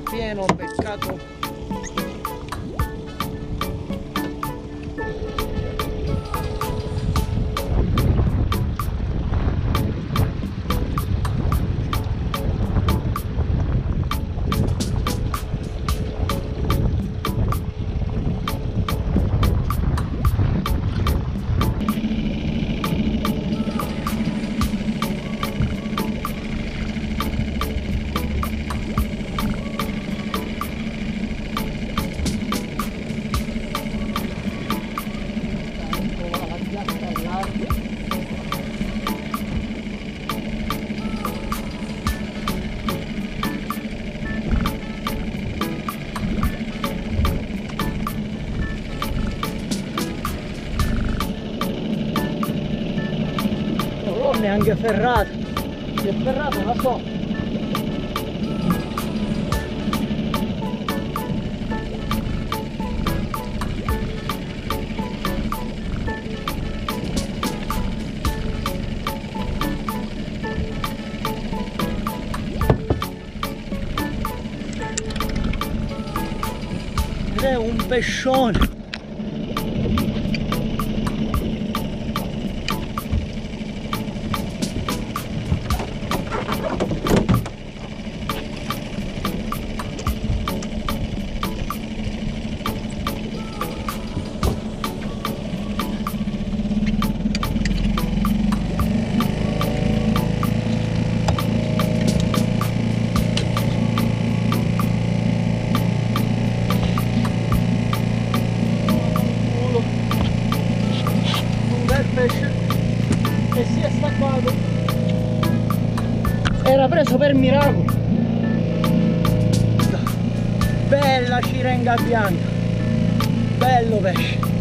strapieno, peccato. Neanche ferrato, si è ferrato, la so. Ed è un pescione. Era preso per miracolo. Bella cirenga bianca, bello pesce.